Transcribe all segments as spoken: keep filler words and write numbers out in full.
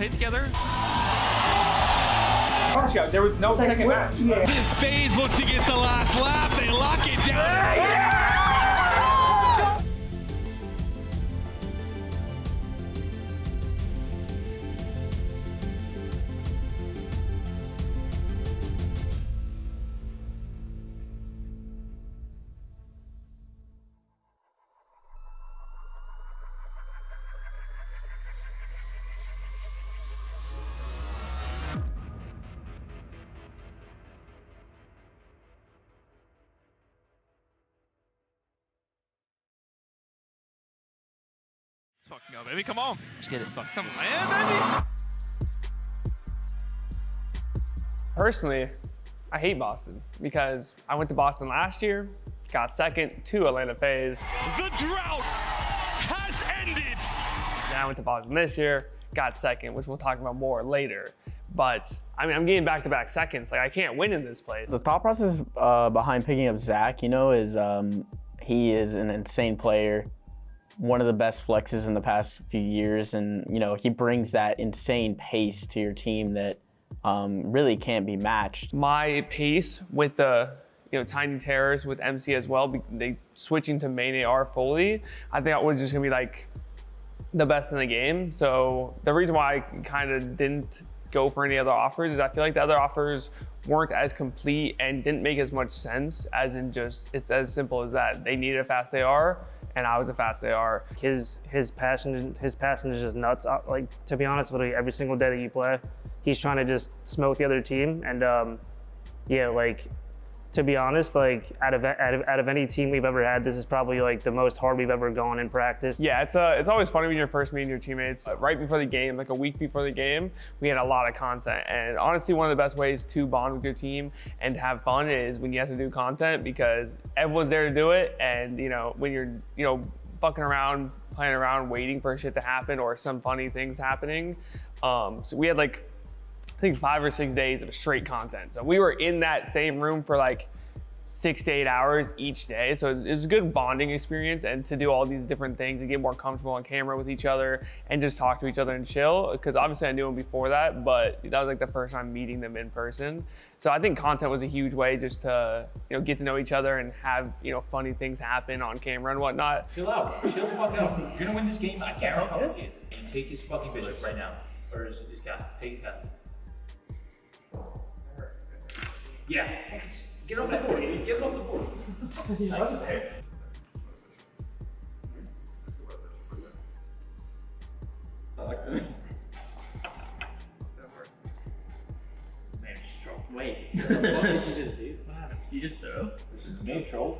played together. There was no second match. Yeah. FaZe look to get the last lap. They lock it down. Yeah, yeah. Fucking up, baby, come on. Just get it. Fuck some land, baby. Personally, I hate Boston because I went to Boston last year, got second to Atlanta FaZe. The drought has ended. Now I went to Boston this year, got second, which we'll talk about more later. But I mean, I'm getting back-to-back seconds. Like, I can't win in this place. The thought process uh, behind picking up Zach, you know, is um, he is an insane player. One of the best flexes in the past few years, and you know he brings that insane pace to your team that um, really can't be matched. My pace with the you know Tiny Terrors with M C as well, they switching to main A R fully. I think I was just gonna be like the best in the game. So the reason why I kind of didn't go for any other offers is I feel like the other offers weren't as complete and didn't make as much sense as in just it's as simple as that. They needed a fast A R. And I was a fast A R. His his passion his passion is just nuts. I, like to be honest, literally every single day that you play, he's trying to just smoke the other team. And um, yeah, like to be honest, like out of, out of out of any team we've ever had, this is probably like the most hard we've ever gone in practice. Yeah, it's uh, it's always funny when you're first meeting your teammates. Uh, right before the game, like a week before the game, we had a lot of content. And honestly, one of the best ways to bond with your team and to have fun is when you have to do content because everyone's there to do it. And you know, when you're you know fucking around, playing around, waiting for shit to happen or some funny things happening. Um, so we had like. I think five or six days of straight content. So we were in that same room for like six to eight hours each day. So it was a good bonding experience and to do all these different things and get more comfortable on camera with each other and just talk to each other and chill. Because obviously I knew them before that, but that was like the first time meeting them in person. So I think content was a huge way just to you know get to know each other and have you know funny things happen on camera and whatnot. Chill out, chill the fuck out. You're gonna win this game. I can't help you. And take this fucking bitch right now. Or is it this guy? Take his guy. Yeah, get off the board, get off the board. Nice. I like that. Man, just troll. Wait, what the fuck did you just do? What happened? You just throw? This is no troll.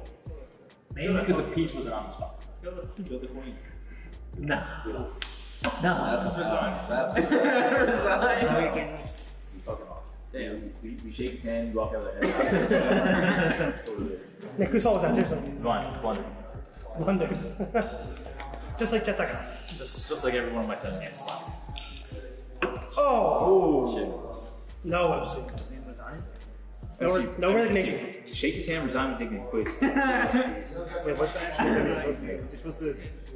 Maybe because the piece wasn't on the spot. Build the queen. No. No, that's a resign. That's a resign. Yeah, we, we shake his hand, we walk out of the head. Nick, whose fault was that? Seriously? Mine, blunder. Blunder. Just like Chetaka. Just, just like every one of my test games. Oh! Oh shit. No, it was sick. His name was Zion? No, no recognition. Shake his hand, resign, and take it quick. Wait, what's the actual name? You're supposed to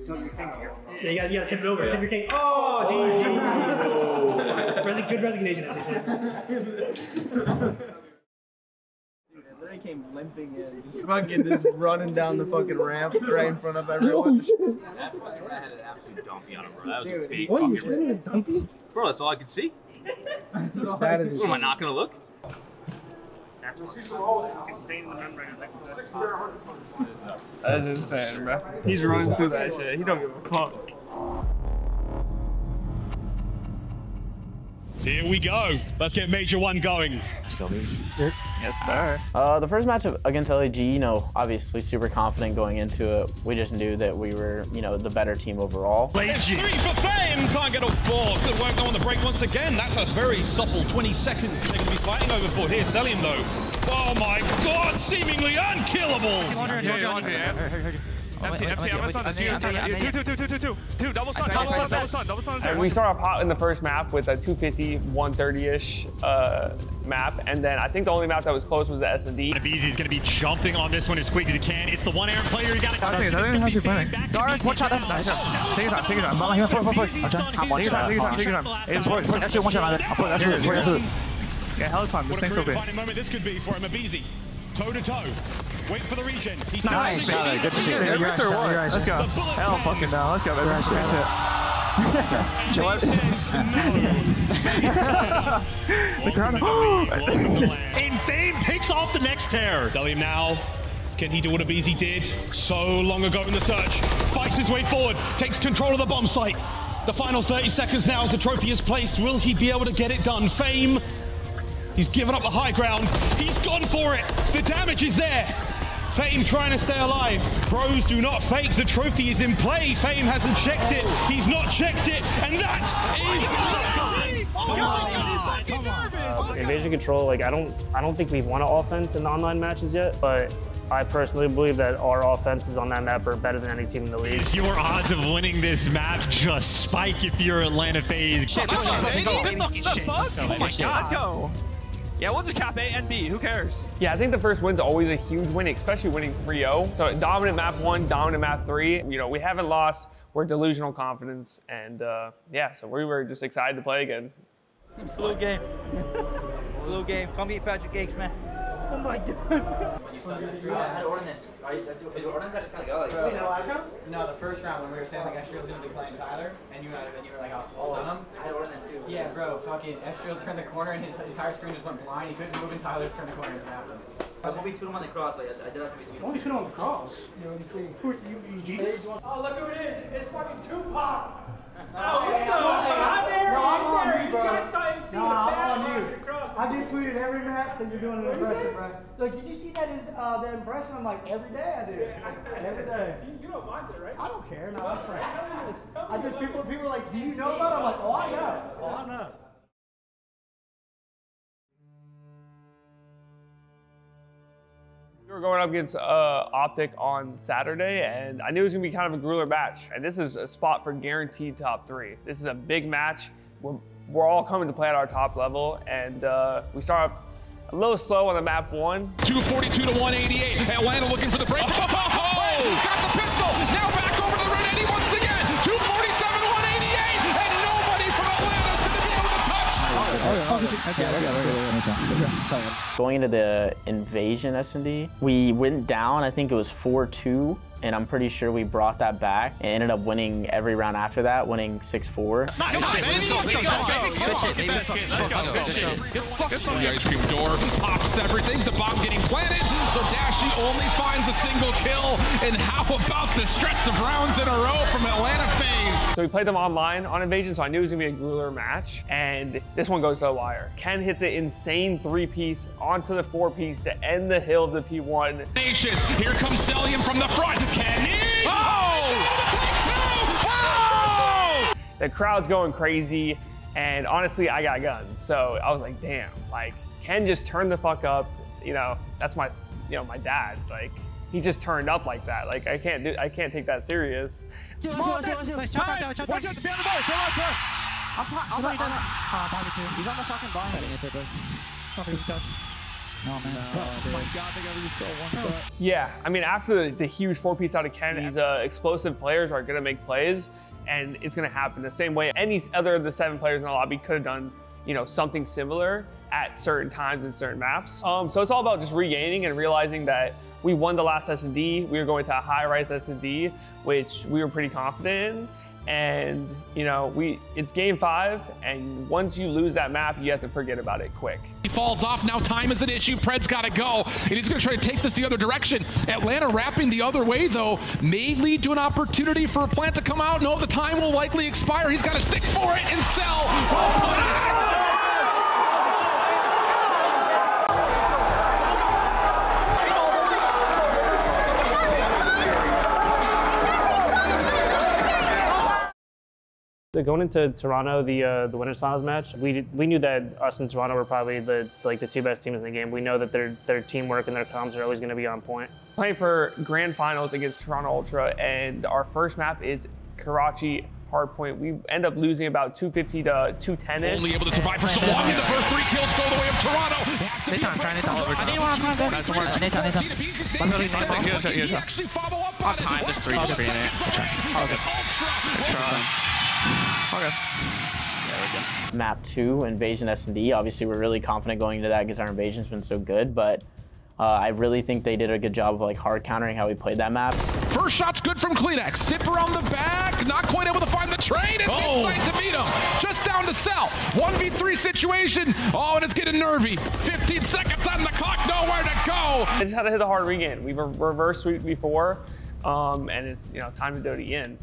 dump your king here. Yeah, you gotta, you gotta tip it over. Yeah. Tip your king. Oh, jeez. Oh, Resi good resignation, as he says. And then he came limping in. Just fucking just running down the fucking ramp right in front of everyone. That fucking rat had an absolute dumpy on him, bro. That was Dude, a big What, you're standing as dumpy? Bro, that's all I could see. That is what, am I not gonna look? That's insane, bro. He's running through that shit. He don't give a fuck. Here we go. Let's get Major One going. Let's go, baby. Yes, sir. Uh, the first matchup against L A G, you know, obviously super confident going into it. We just knew that we were, you know, the better team overall. It's three for Fame. Can't get off board. It won't go on the break once again. That's a very supple twenty seconds they could be fighting over for here. Cellium, though. Oh, my God. Seemingly unkillable. Yeah, yeah, yeah. M C, M C, I'm gonna stun this. Two, two, two, two, two, two. Two, double stun, double stun, double stun, double stun. We start off hot in the first map with a two fifty, one thirty-ish uh, map. And then I think the only map that was close was the S and D. Abezy's gonna be jumping on this one as quick as he can. It's the one air player. You got it. Dark, one shot. Nice. Take your time, take your time. Mama, here, four, four, four. Take your time, take your time, take your time. It's worth it. That's it, one shot. That's it, that's it. Yeah, hell is fine. This thing's open. What a great moment this could be for him, Abezy. Toe to toe. Wait for the region. He's nice. Nice. Good shit. Yeah, let's go. Hell fucking down. Let's go, baby. That's it. Let's go. Joe says no. The ground. And Fame picks off the next tear. Cellium now. Can he do what Abezy did so long ago in the search? Fights his way forward. Takes control of the bomb site. The final thirty seconds now as the trophy is placed. Will he be able to get it done? Fame. He's given up the high ground. He's gone for it. The damage is there. Fame trying to stay alive. Pros do not fake. The trophy is in play. Fame hasn't checked it. He's not checked it. And that is... Oh my God! He's fucking nervous! Invasion Control, like, I don't, I don't think we've won an offense in the online matches yet, but I personally believe that our offenses on that map are better than any team in the league. Is your odds of winning this map just spike if you're Atlanta FaZe? Shit, oh, shit, fucking fucking shit. Let's go, oh my shit. God, let's go. Yeah, one's a cap A and B, who cares? Yeah, I think the first win's always a huge win, especially winning three oh. So dominant map one, dominant map three. You know, we haven't lost, we're delusional confidence. And uh, yeah, so we were just excited to play again. Blue game, blue game. Come eat Patrick Cakes, man. Oh my God. When you started the street, I had ordinance. I do ordinance actually kind of go like. Wait, no, last round? No, the first round when we were saying like Estriel's gonna be playing Tyler, and you had and you were like, I'll stun him. I had ordinance too. Yeah, bro, fucking Estriel turned the corner and his entire screen just went blind. He couldn't move, and Tyler's turned the corner and snapped him. I won't be two him on the cross. Like I did have to be two. Only two on the cross. You know what I'm saying? Who you, you Jesus? Oh, look who it is! It's fucking Tupac. Oh, what's up? I'm there. I'm there. You guys saw him see the bad. I did tweet it every match that you're doing an impression, bro. Like, did you see that in, uh, the impression? I'm like, every day I do. Yeah. Every day. You, you don't mind it, right? I don't care. No, I'm frank. I just, people, people are like, do you know about it? I'm like, oh, I know. Oh, I know. We were going up against uh, OpTic on Saturday, and I knew it was going to be kind of a grueler match. And this is a spot for guaranteed top three. This is a big match. We're, we're all coming to play at our top level, and uh, we start up a little slow on the map one. two forty-two to one eighty-eight. Atlanta looking for the break. Oh, oh, oh, oh. Got the pistol. Now back over to the red eighty once again. two forty-seven to one eighty-eight, and nobody from Atlanta's going to be able to touch. Oh, okay, okay, okay, okay, okay, okay. Sorry. Going into the Invasion S and D, we went down. I think it was four two. And I'm pretty sure we brought that back and ended up winning every round after that, winning six four. Nice, nice, let's go, let's go, let's go. Good shit, let's go, good shit. The ice cream door pops everything, the bomb getting planted, so Dashy only finds a single kill, and how about the stretch of rounds in a row from Atlanta FaZe? So we played them online on Invasion, so I knew it was gonna be a grueler match, and this one goes to the wire. Ken hits an insane three-piece onto the four-piece to end the hill of the P one. Nations, here comes Cellium from the front. Can he? Oh! Oh! The crowd's going crazy, and honestly, I got gunned. So I was like, damn, like, Ken just turned the fuck up. You know, that's my, you know, my dad. Like, he just turned up like that. Like, I can't do, I can't take that serious. Small dead. Watch out, the behind the board. I'm tired. I'm He's on the fucking bomb. Not even touch. Oh, man. Oh my God, they gotta be so one shot. Yeah, I mean, after the, the huge four-piece out of Ken, these uh, explosive players are gonna make plays, and it's gonna happen the same way any other of the seven players in the lobby could have done, you know, something similar at certain times in certain maps. Um, so it's all about just regaining and realizing that we won the last S and D, we were going to a high-rise S and D, which we were pretty confident in. And, you know, we it's game five, and once you lose that map, you have to forget about it quick. He falls off, now time is an issue, Pred's gotta go, and he's gonna try to take this the other direction. Atlanta wrapping the other way, though, may lead to an opportunity for a plant to come out. No, the time will likely expire. He's gotta stick for it, and Cell will punish. Going into Toronto, the uh, the Winners Finals match, we did, we knew that us and Toronto were probably the like the two best teams in the game. We know that their their teamwork and their comms are always going to be on point. Playing for grand finals against Toronto Ultra, and our first map is Karachi Hardpoint. We end up losing about two fifty to two ten-ish. Only able to survive for so long, and the first three kills go the way of Toronto. They time, trying to over. I need one on time. That's one. They time, they time. Let me know. Actually follow up on time. This three just being it. Okay. Okay. There we go. Map two, Invasion S and D. Obviously, we're really confident going into that because our invasion's been so good, but. Uh, I really think they did a good job of like hard countering how we played that map. First shot's good from Kleenex. Sip around the back, not quite able to find the train. It's oh. Insight to meet him. Just down to Cell. one v three situation. Oh, and it's getting nervy. fifteen seconds on the clock, nowhere to go. I just had to hit the hard regain. We've reverse sweep before, um, and it's you know time to do it again.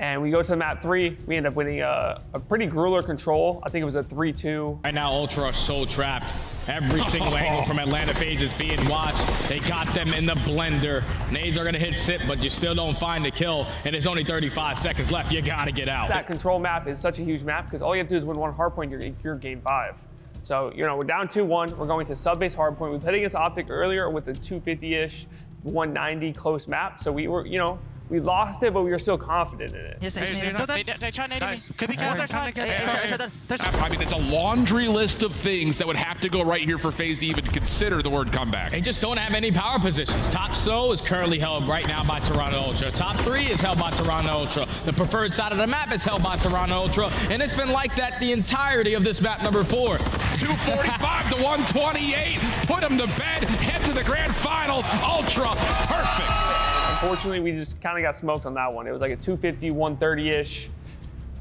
And we go to map three, we end up winning a, a pretty grueler control. I think it was a three two. Right now, Ultra are so trapped. Every single angle from Atlanta FaZe is being watched. They got them in the blender. Nades are gonna hit Sip, but you still don't find the kill, and there's only thirty-five seconds left. You gotta get out. That control map is such a huge map because all you have to do is win one hardpoint, you're, you're game five. So, you know, we're down two one, we're going to sub-base hardpoint. We played against OpTic earlier with a two fifty-ish, one ninety close map, so we were, you know, we lost it, but we were still confident in it. Yes, they, they, they, they, they tried nading nice. Me. Could be good. I mean, it's a laundry list of things that would have to go right here for FaZe to even consider the word comeback. They just don't have any power positions. Top so is currently held right now by Toronto Ultra. Top three is held by Toronto Ultra. The preferred side of the map is held by Toronto Ultra. And it's been like that the entirety of this map number four. two forty-five to one twenty-eight. Put them to bed. Head to the grand finals. Ultra perfect. Unfortunately, we just kind of got smoked on that one. It was like a two fifty, one thirty-ish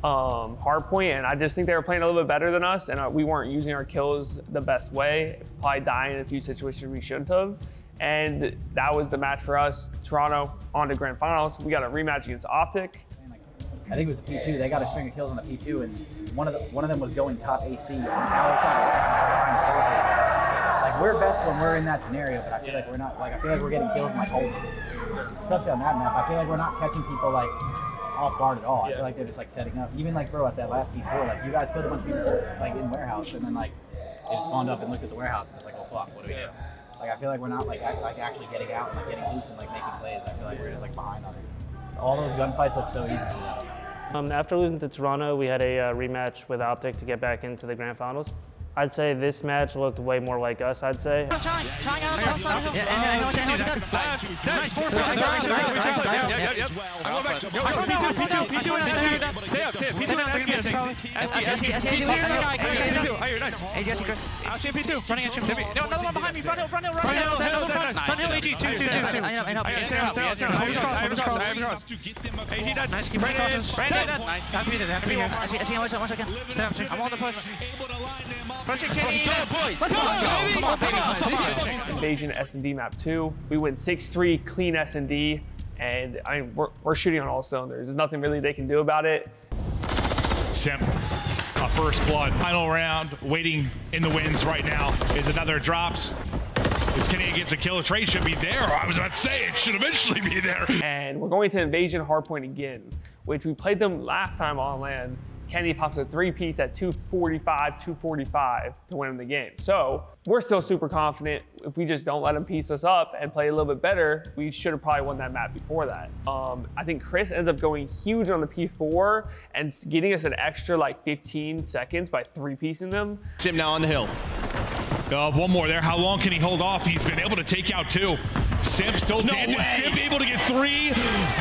um, hard point, and I just think they were playing a little bit better than us, and uh, we weren't using our kills the best way, probably dying in a few situations we shouldn't have. And that was the match for us. Toronto on to grand finals. We got a rematch against OpTic. I think it was P two. They got a string of kills on the P two, and one of the, one of them was going top A C on the other side. We're best when we're in that scenario, but I feel like we're not. Like I feel like we're getting kills in like holding, especially on that map. I feel like we're not catching people like off guard at all. I feel like they're just like setting up. Even like bro at that last P four, like you guys killed a bunch of people like in warehouse, and then like they just spawned up and looked at the warehouse and it's like, oh fuck, what do we do? Like I feel like we're not like act, like actually getting out and like getting loose and like making plays. I feel like we're just like behind on it. All those gunfights look so easy. Um, after losing to Toronto, we had a uh, rematch with OpTic to get back into the grand finals. I'd say this match looked way more like us, I'd say. Pressure, Kenny, yes. Boys. Let's go, baby. Come on, baby. Let's go. Invasion S and D map two. We win six three, clean S and D, and I mean, we're, we're shooting on all cylinders. There's nothing really they can do about it. Simp, a first blood. Final round, waiting in the wins right now is another drops. It's Kenny against a kill. Trey should be there. I was about to say, it should eventually be there. And we're going to Invasion Hardpoint again, which we played them last time on land. Kenny pops a three-piece at two forty-five, two forty-five to win him the game. So we're still super confident. If we just don't let him piece us up and play a little bit better, we should have probably won that map before that. Um, I think Chris ends up going huge on the P four and getting us an extra like fifteen seconds by three-piecing them. Tim now on the hill. Uh, one more there. How long can he hold off? He's been able to take out two. Simp still no dancing. Way. Simp able to get three.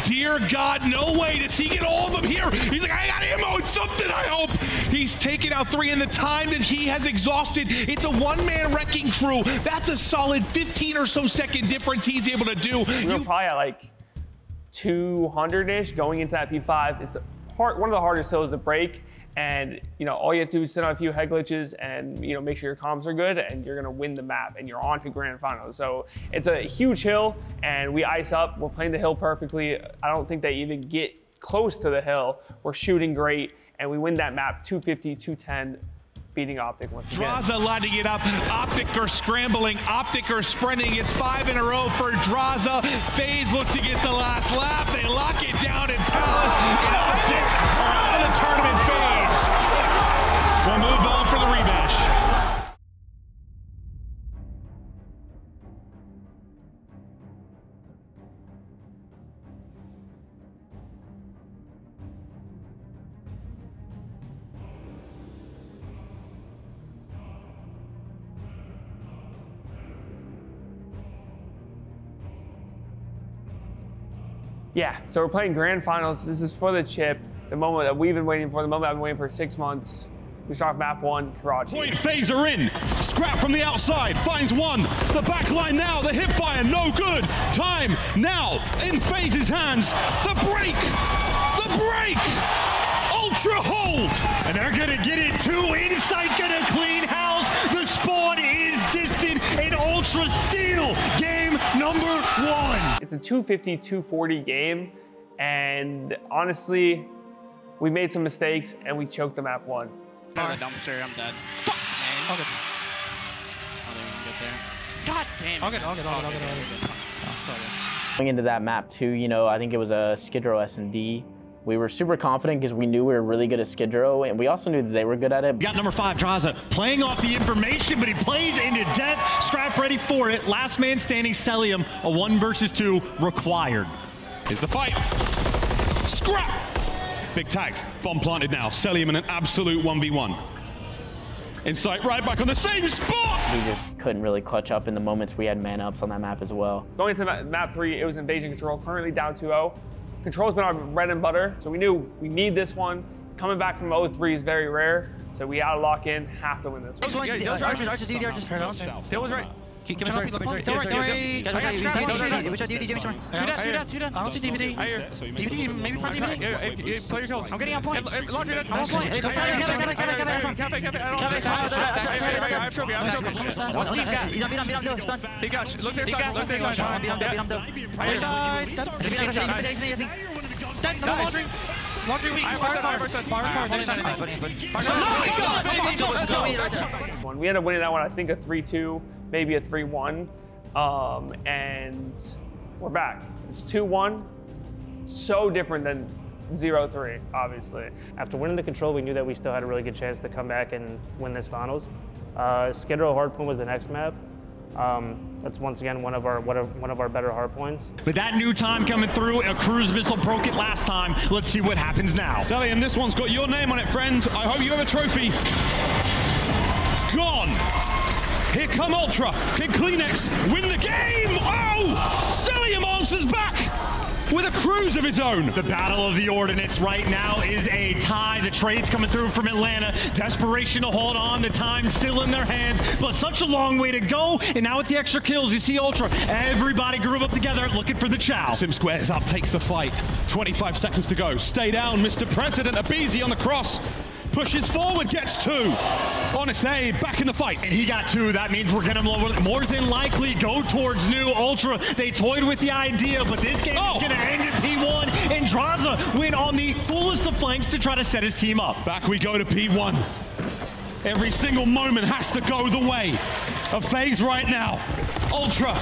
Dear God, no way. Does he get all of them here? He's like, I got ammo and something, I hope. He's taken out three in the time that he has exhausted. It's a one-man wrecking crew. That's a solid fifteen or so second difference he's able to do. We were you probably at like two hundred-ish going into that P five. It's hard, one of the hardest hills to break. And, you know, all you have to do is send out a few head glitches and, you know, make sure your comms are good and you're gonna win the map and you're on to grand finals. So it's a huge hill and we ice up. We're playing the hill perfectly. I don't think they even get close to the hill. We're shooting great and we win that map two fifty, two ten. Beating OpTic once again. Drazah lighting it up. OpTic are scrambling. OpTic are sprinting. It's five in a row for Drazah. FaZe look to get the last lap. They lock it down in Palace. And OpTic are out of the tournament phase. We'll move on for the rematch. Yeah, so we're playing grand finals. This is for the chip, the moment that we've been waiting for, the moment I've been waiting for six months. We start map one, Karachi. Point FaZe are in. Scrap from the outside, finds one. The back line now, the hip fire, no good. Time now in FaZe's hands. The break, the break. Ultra hold. And they're gonna get it too. Insight gonna clean house. The spawn is distant. An Ultra steal. Game number one. It's a two fifty, two forty game. And honestly, we made some mistakes and we choked the map one. I'm dumpster, I'm dead. Fuck! All good. Oh, they didn't get there. God damn it. All good, all good, all good, all good, all good. Going into that map too, you know, I think it was a Skid Row S and D. We were super confident because we knew we were really good at Skid Row, and we also knew that they were good at it. We got number five, Drazah, playing off the information, but he plays into death. Scrap ready for it. Last man standing, Cellium, a one versus two required. Here's the fight. Scrap! Big tags, bomb planted now. Cellium in an absolute one v one. Insight right back on the same spot! We just couldn't really clutch up in the moments we had man-ups on that map as well. Going to map, map three, it was Invasion Control, currently down two oh. Control's been our bread and butter, so we knew we need this one. Coming back from oh three is very rare, so we gotta lock in, have to win this one. That was right. That was right. Give me sorry, give me sorry. Don't worry, don't worry. I got Scrap, I got D V D. Which I D V D, give me sorry. Two deaths, two deaths, two deaths. I don't see D V D. D V D, maybe front D V D. Play your kills. I'm getting on point. Laundry, I'm on point. Get it, get it, get it, get it. Cafe, cafe, I don't know. I'm trophy, I'm trophy. What's deep gas? He's on beat, I'm beat, I'm doing. Stun. Deep gas, look there, stun. Look there, stun. I'm beat, I'm down, beat, I'm down. Other side. Dead, number one. Laundry weak, he's fire car. Fire car, side, side. Oh my god! We ended up winning that one, I think a three two. Maybe a three one, um, and we're back. It's two one, so different than zero three, obviously. After winning the control, we knew that we still had a really good chance to come back and win this finals. Uh, Skid Row Hardpoint was the next map. Um, that's once again one of our one of, one of our better hardpoints. With that new time coming through, a cruise missile broke it last time. Let's see what happens now. Sally, and this one's got your name on it, friend. I hope you have a trophy. Gone. Here come Ultra. Can Kleenex win the game? Oh! Cellium answers back with a cruise of his own. The battle of the ordinance right now is a tie. The trade's coming through from Atlanta. Desperation to hold on. The time's still in their hands, but such a long way to go. And now with the extra kills, you see Ultra. Everybody grew up together looking for the chow. Simp squares up, takes the fight. twenty-five seconds to go. Stay down, Mister President. Abezy on the cross. Pushes forward, gets two. Honest Abe back in the fight. And he got two. That means we're going to more than likely go towards new Ultra. They toyed with the idea, but this game oh. is going to end in P one. And Drazah went on the fullest of flanks to try to set his team up. Back we go to P one. Every single moment has to go the way of FaZe right now. Ultra,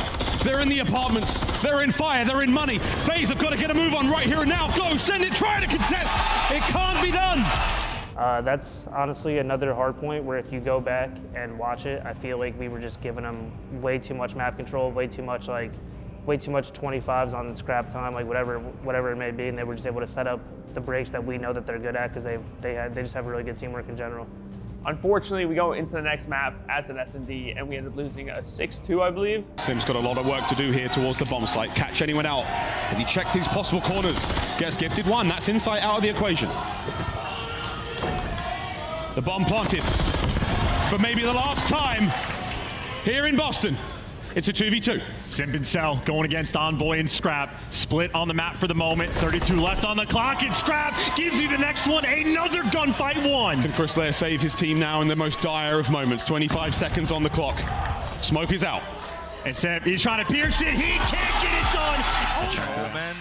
they're in the apartments. They're in fire, they're in money. FaZe have got to get a move on right here and now. Go, send it, try to contest. It can't be done. Uh, that's honestly another hard point where if you go back and watch it, I feel like we were just giving them way too much map control, way too much like, way too much twenty-fives on scrap time, like whatever, whatever it may be, and they were just able to set up the breaks that we know that they're good at because they they had, they just have really good teamwork in general. Unfortunately, we go into the next map as an S and D, and we end up losing a six two, I believe. Sim's got a lot of work to do here towards the bomb site. Catch anyone out as he checked his possible corners. Gets gifted one. That's Insight out of the equation. The bomb planted for maybe the last time here in Boston. It's a two v two. Simp and Cell going against Envoy and Scrap. Split on the map for the moment. thirty-two left on the clock, and Scrap gives you the next one. Another gunfight one. Can Chris Lair save his team now in the most dire of moments? twenty-five seconds on the clock. Smoke is out. And Simp, he's trying to pierce it. He can't get it done. Oh, oh man.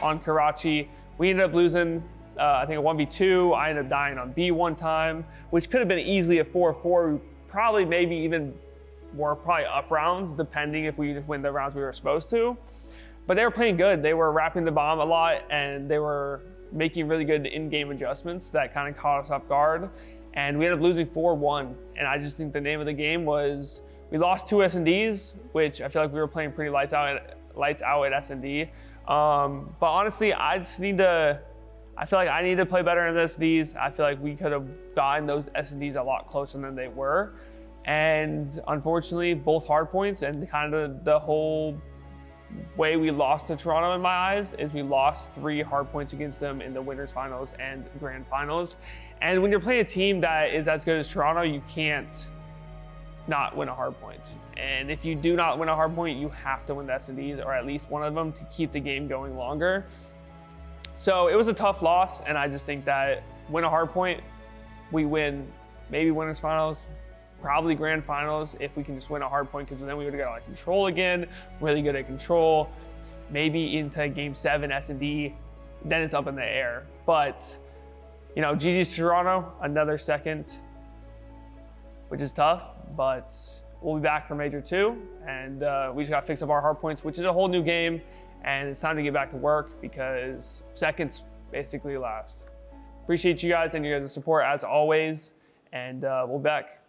On Karachi. We ended up losing, uh, I think, a one v two. I ended up dying on B one time, which could have been easily a four four. We probably maybe even were probably up rounds, depending if we win the rounds we were supposed to. But they were playing good. They were wrapping the bomb a lot, and they were making really good in-game adjustments that kind of caught us off guard. And we ended up losing four one. And I just think the name of the game was, we lost two S and Ds, which I feel like we were playing pretty lights out at, lights out at S and D. Um, but honestly, I just need to, I feel like I need to play better in the S and Ds. I feel like we could have gotten those S and Ds a lot closer than they were. And unfortunately, both hard points and kind of the whole way we lost to Toronto in my eyes is we lost three hard points against them in the winners finals and grand finals. And when you're playing a team that is as good as Toronto, you can't not win a hard point. And if you do not win a hard point, you have to win the S and Ds or at least one of them to keep the game going longer. So it was a tough loss. And I just think that win a hard point, we win maybe winners finals, probably grand finals if we can just win a hard point, because then we would have got on control again, really good at control, maybe into game seven S and D, then it's up in the air. But, you know, G G's Toronto, another second, which is tough, but we'll be back for major two, and uh, we just got to fix up our hard points, which is a whole new game, and it's time to get back to work because seconds basically last. Appreciate you guys and your guys' support as always, and uh, we'll be back.